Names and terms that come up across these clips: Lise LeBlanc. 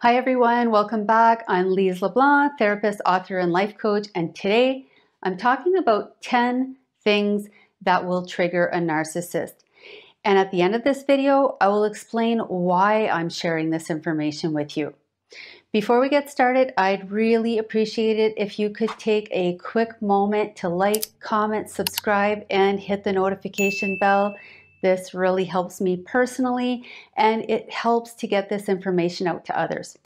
Hi everyone, welcome back. I'm Lise LeBlanc, therapist, author, and life coach, and today I'm talking about 10 things that will trigger a narcissist. And at the end of this video, I will explain why I'm sharing this information with you. Before we get started, I'd really appreciate it if you could take a quick moment to like, comment, subscribe, and hit the notification bell. This really helps me personally, and it helps to get this information out to others.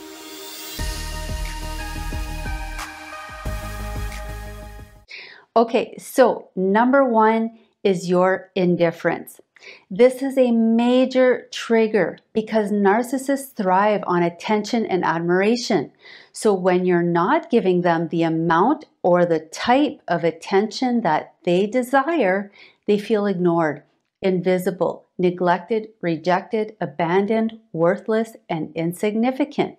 Okay, so number one is your indifference. This is a major trigger because narcissists thrive on attention and admiration. So when you're not giving them the amount or the type of attention that they desire, they feel ignored, invisible, neglected, rejected, abandoned, worthless, and insignificant,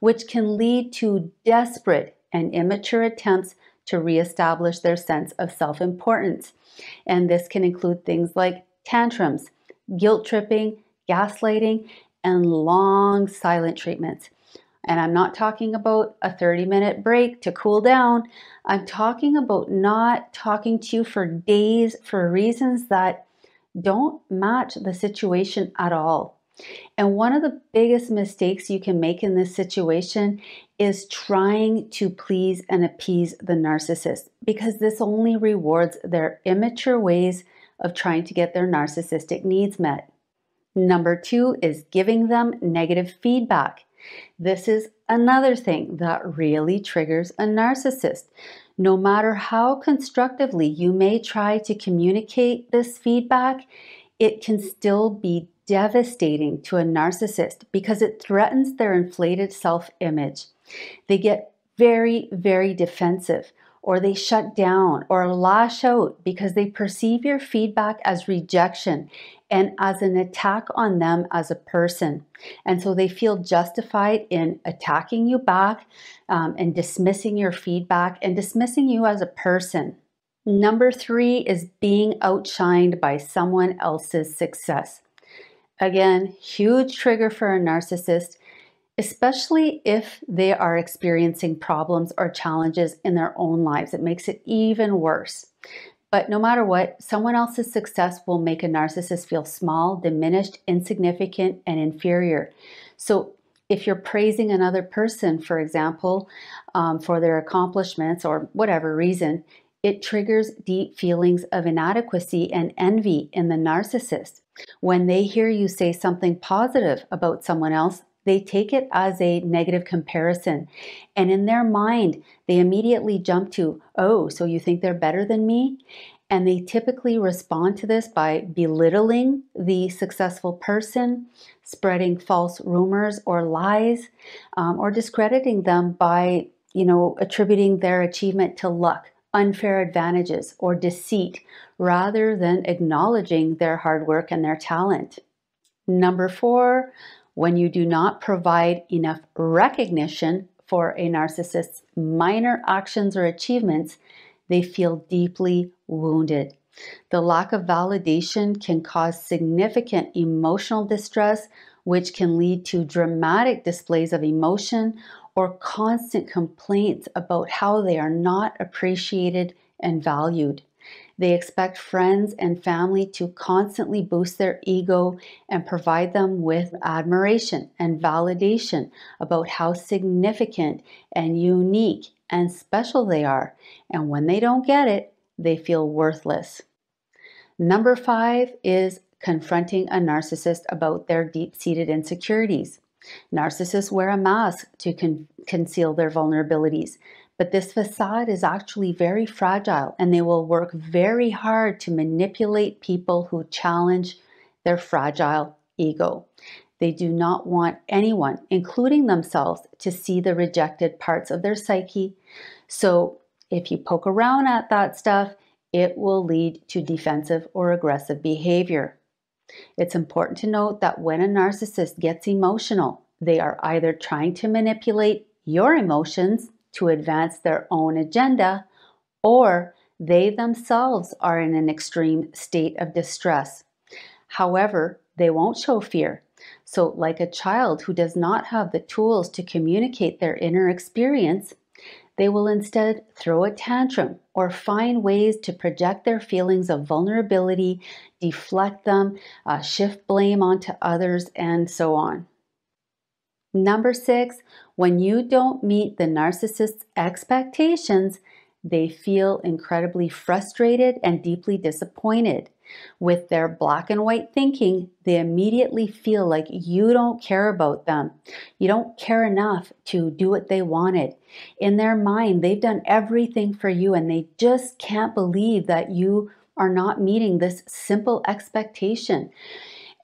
which can lead to desperate and immature attempts to reestablish their sense of self-importance. And this can include things like tantrums, guilt tripping, gaslighting, and long silent treatments. And I'm not talking about a 30-minute break to cool down. I'm talking about not talking to you for days for reasons that don't match the situation at all. And one of the biggest mistakes you can make in this situation is trying to please and appease the narcissist, because this only rewards their immature ways of trying to get their narcissistic needs met. Number two is giving them negative feedback. This is another thing that really triggers a narcissist. No matter how constructively you may try to communicate this feedback, it can still be devastating to a narcissist because it threatens their inflated self-image. They get very, very defensive, or they shut down or lash out because they perceive your feedback as rejection and as an attack on them as a person. And so they feel justified in attacking you back and dismissing your feedback and dismissing you as a person. Number three is being outshined by someone else's success. Again, huge trigger for a narcissist, especially if they are experiencing problems or challenges in their own lives. It makes it even worse. But no matter what, someone else's success will make a narcissist feel small, diminished, insignificant, and inferior. So if you're praising another person, for example, for their accomplishments or whatever reason, it triggers deep feelings of inadequacy and envy in the narcissist. When they hear you say something positive about someone else, they take it as a negative comparison. And in their mind, they immediately jump to, oh, so you think they're better than me? And they typically respond to this by belittling the successful person, spreading false rumors or lies, or discrediting them by, attributing their achievement to luck, unfair advantages, or deceit, rather than acknowledging their hard work and their talent. Number four, when you do not provide enough recognition for a narcissist's minor actions or achievements, they feel deeply wounded. The lack of validation can cause significant emotional distress, which can lead to dramatic displays of emotion or constant complaints about how they are not appreciated and valued. They expect friends and family to constantly boost their ego and provide them with admiration and validation about how significant and unique and special they are. And when they don't get it, they feel worthless. Number five is confronting a narcissist about their deep-seated insecurities. Narcissists wear a mask to conceal their vulnerabilities. But this facade is actually very fragile, and they will work very hard to manipulate people who challenge their fragile ego. They do not want anyone, including themselves, to see the rejected parts of their psyche. So if you poke around at that stuff, it will lead to defensive or aggressive behavior. It's important to note that when a narcissist gets emotional, they are either trying to manipulate your emotions to advance their own agenda, or they themselves are in an extreme state of distress. However, they won't show fear. So like a child who does not have the tools to communicate their inner experience, they will instead throw a tantrum or find ways to project their feelings of vulnerability, deflect them, shift blame onto others, and so on. Number 6, when you don't meet the narcissist's expectations, they feel incredibly frustrated and deeply disappointed. With their black and white thinking, they immediately feel like you don't care about them. You don't care enough to do what they wanted. In their mind, they've done everything for you and they just can't believe that you are not meeting this simple expectation.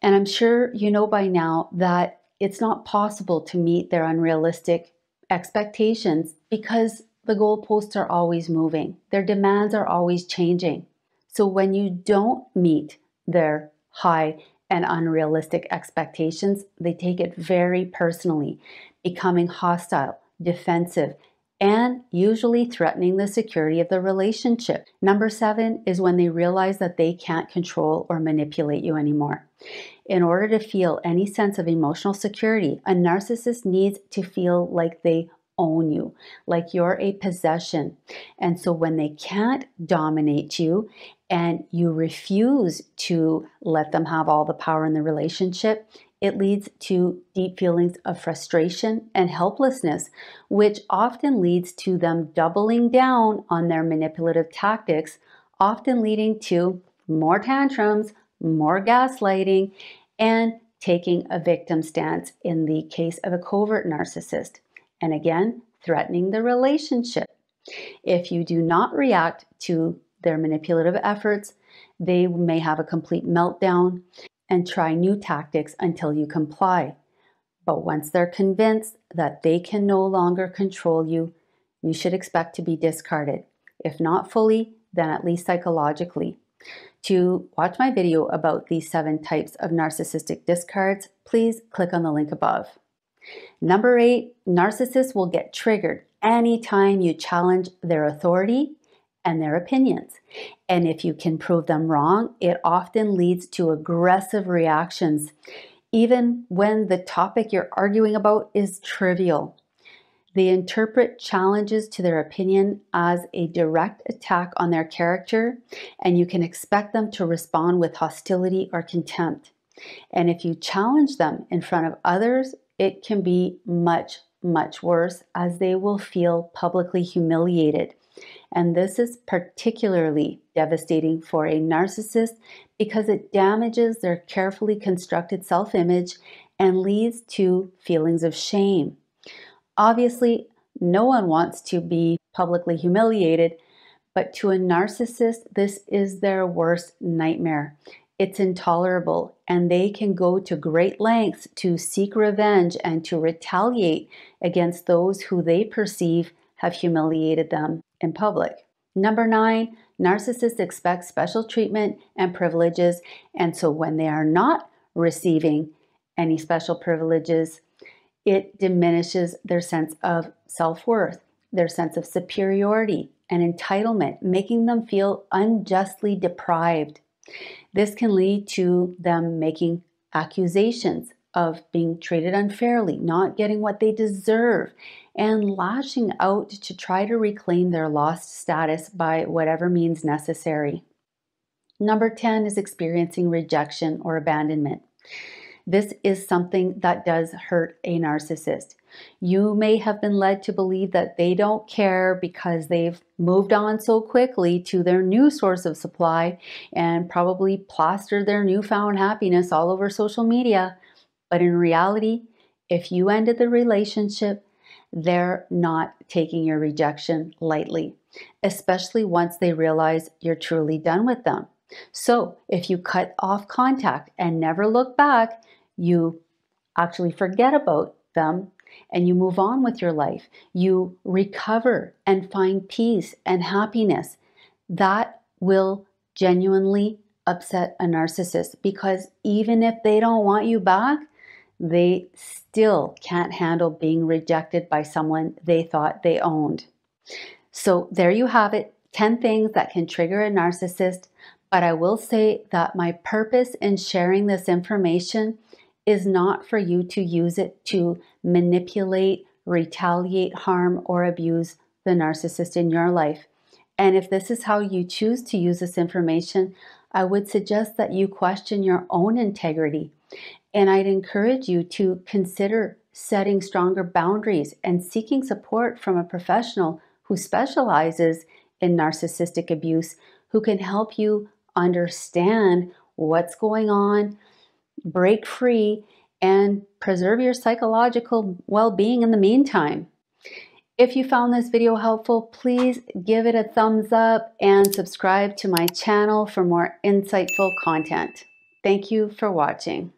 And I'm sure you know by now that it's not possible to meet their unrealistic expectations because the goalposts are always moving. Their demands are always changing. So when you don't meet their high and unrealistic expectations, they take it very personally, becoming hostile, defensive, and usually threatening the security of the relationship. Number 7 is when they realize that they can't control or manipulate you anymore. In order to feel any sense of emotional security, a narcissist needs to feel like they own you, like you're a possession. And so when they can't dominate you and you refuse to let them have all the power in the relationship, it leads to deep feelings of frustration and helplessness, which often leads to them doubling down on their manipulative tactics, often leading to more tantrums, more gaslighting, and taking a victim stance in the case of a covert narcissist. And again, threatening the relationship. If you do not react to their manipulative efforts, they may have a complete meltdown and try new tactics until you comply. But once they're convinced that they can no longer control you, you should expect to be discarded. If not fully, then at least psychologically. To watch my video about these 7 types of narcissistic discards, please click on the link above. Number 8, narcissists will get triggered anytime you challenge their authority and their opinions. And if you can prove them wrong, it often leads to aggressive reactions, even when the topic you're arguing about is trivial. They interpret challenges to their opinion as a direct attack on their character, and you can expect them to respond with hostility or contempt. And if you challenge them in front of others, it can be much, much worse, as they will feel publicly humiliated. And this is particularly devastating for a narcissist because it damages their carefully constructed self-image and leads to feelings of shame. Obviously, no one wants to be publicly humiliated, but to a narcissist, this is their worst nightmare. It's intolerable, and they can go to great lengths to seek revenge and to retaliate against those who they perceive have humiliated them in public. Number 9, narcissists expect special treatment and privileges, and so when they are not receiving any special privileges, it diminishes their sense of self-worth, their sense of superiority and entitlement, making them feel unjustly deprived. This can lead to them making accusations of being treated unfairly, not getting what they deserve, and lashing out to try to reclaim their lost status by whatever means necessary. Number 10 is experiencing rejection or abandonment. This is something that does hurt a narcissist. You may have been led to believe that they don't care because they've moved on so quickly to their new source of supply and probably plastered their newfound happiness all over social media. But in reality, if you ended the relationship, they're not taking your rejection lightly, especially once they realize you're truly done with them. So if you cut off contact and never look back, you actually forget about them and you move on with your life. You recover and find peace and happiness. That will genuinely upset a narcissist, because even if they don't want you back, they still can't handle being rejected by someone they thought they owned. So there you have it, 10 things that can trigger a narcissist. But I will say that my purpose in sharing this information is not for you to use it to manipulate, retaliate, harm, or abuse the narcissist in your life. And if this is how you choose to use this information, I would suggest that you question your own integrity. And I'd encourage you to consider setting stronger boundaries and seeking support from a professional who specializes in narcissistic abuse, who can help you understand what's going on, break free, and preserve your psychological well-being in the meantime. If you found this video helpful, please give it a thumbs up and subscribe to my channel for more insightful content. Thank you for watching.